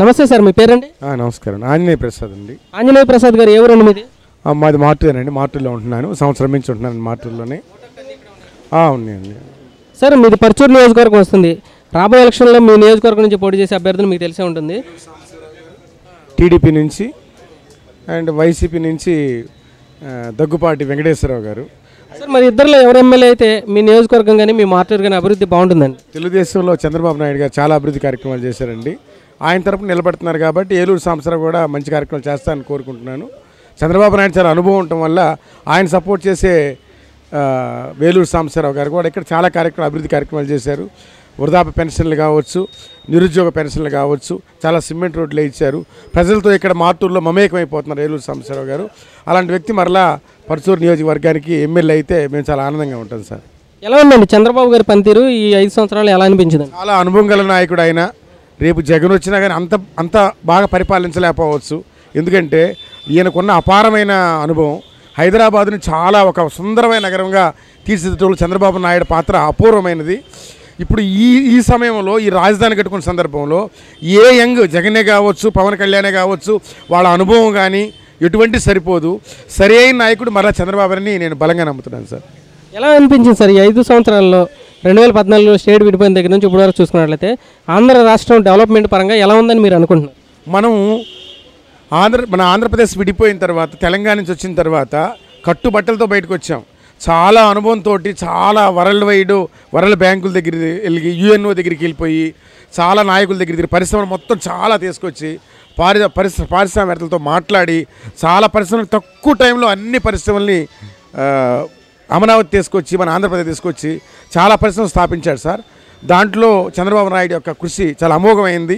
నమస్తే సార్ మీ పేరు అండి? నమస్కారం, ఆంజనేయ ప్రసాద్ అండి. ఆంజనేయ ప్రసాద్ గారు ఏ ఊరండి మీది? మాది మార్టూరేనండి, మార్టూరులో ఉంటున్నాను, సంవత్సరం నుంచి ఉంటున్నాను మార్టూరులోనే. ఉన్నాయండి సార్. మీది పర్చూరు నియోజకవర్గం వస్తుంది, రాబోయే ఎలక్షన్లో మీ నియోజకవర్గం నుంచి పోటీ చేసే అభ్యర్థులు మీకు తెలిసే ఉంటుంది. టీడీపీ నుంచి అండ్ వైసీపీ నుంచి దగ్గుపాటి వెంకటేశ్వరరావు గారు సార్. మరి ఇద్దరులో ఎవరు ఎమ్మెల్యే అయితే మీ నియోజకవర్గం కానీ మీ మార్టూరు కానీ అభివృద్ధి బాగుంటుందండి? తెలుగుదేశంలో చంద్రబాబు నాయుడు గారు చాలా అభివృద్ధి కార్యక్రమాలు చేశారండి, ఆయన తరపున నిలబడుతున్నారు కాబట్టి ఏలూరు సాంబశివరావు కూడా మంచి కార్యక్రమాలు చేస్తారని కోరుకుంటున్నాను. చంద్రబాబు నాయుడు చాలా అనుభవం ఉండటం వల్ల ఆయన సపోర్ట్ చేసే వేలూరు సాంబశివరావు గారు కూడా ఇక్కడ చాలా అభివృద్ధి కార్యక్రమాలు చేశారు. వృద్ధాప్య పెన్షన్లు కావచ్చు, నిరుద్యోగ పెన్షన్లు కావచ్చు, చాలా సిమెంట్ రోడ్లు ఇచ్చారు. ప్రజలతో ఇక్కడ మార్టూరులో మమేకమైపోతున్నారు ఏలూరు సాంబశివరావు గారు. అలాంటి వ్యక్తి మరలా పర్చూరు నియోజకవర్గానికి ఎమ్మెల్యే అయితే మేము చాలా ఆనందంగా ఉంటాం సార్. ఎలా ఉందండి చంద్రబాబు గారి పనితీరు ఈ 5 సంవత్సరాలు, ఎలా అనిపించింది? చాలా అనుభవం గల నాయకుడు ఆయన. రేపు జగన్ వచ్చినా కానీ అంత బాగా పరిపాలించలేకపోవచ్చు, ఎందుకంటే ఈయనకున్న అపారమైన అనుభవం. హైదరాబాదుని చాలా ఒక సుందరమైన నగరంగా తీర్చిదిద్దడంలో చంద్రబాబు నాయుడు పాత్ర అపూర్వమైనది. ఇప్పుడు ఈ సమయంలో ఈ రాజధాని కట్టుకున్న సందర్భంలో ఏ యంగ్ జగనే కావచ్చు, పవన్ కళ్యాణే కావచ్చు, వాళ్ళ అనుభవం కానీ ఎటువంటి సరిపోదు. సరైన నాయకుడు మరలా చంద్రబాబుని నేను బలంగా నమ్ముతున్నాను సార్. ఎలా అనిపించింది సార్ ఈ 5 సంవత్సరాల్లో? 2014లో స్టేట్ విడిపోయిన దగ్గర నుంచి ఇప్పుడు వరకు చూసుకున్నట్లయితే ఆంధ్ర రాష్ట్రం డెవలప్మెంట్ పరంగా ఎలా ఉందని మీరు అనుకుంటున్నారు? మన ఆంధ్రప్రదేశ్ విడిపోయిన తర్వాత, తెలంగాణ నుంచి వచ్చిన తర్వాత కట్టుబట్టలతో బయటకు వచ్చాం. చాలా అనుభవంతో చాలా వరల్డ్ వైడ్ వరల్డ్ బ్యాంకుల దగ్గర వెళ్ళి, యుఎన్ఓ దగ్గరికి వెళ్ళిపోయి, చాలా నాయకుల దగ్గర పరిశ్రమలు మొత్తం చాలా తీసుకొచ్చి పారిశ్రామికవేత్తలతో మాట్లాడి చాలా పరిశ్రమలు తక్కువ టైంలో అన్ని పరిశ్రమల్ని అమరావతి తీసుకొచ్చి మన ఆంధ్రప్రదేశ్ తీసుకొచ్చి చాలా పరిశ్రమలు స్థాపించాడు సార్. దాంట్లో చంద్రబాబు నాయుడు యొక్క కృషి చాలా అమోఘమైంది.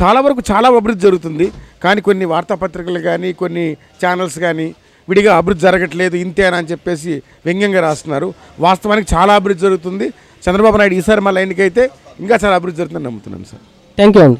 చాలా వరకు చాలా అభివృద్ధి జరుగుతుంది, కానీ కొన్ని వార్తాపత్రికలు కానీ కొన్ని ఛానల్స్ కానీ విడిగా అభివృద్ధి జరగట్లేదు ఇంతేనా అని చెప్పేసి వ్యంగ్యంగా రాస్తున్నారు. వాస్తవానికి చాలా అభివృద్ధి జరుగుతుంది. చంద్రబాబు నాయుడు ఈసారి మళ్ళీ ఎన్నికైతే ఇంకా చాలా అభివృద్ధి జరుగుతుందని నమ్ముతున్నాం సార్. Thank you.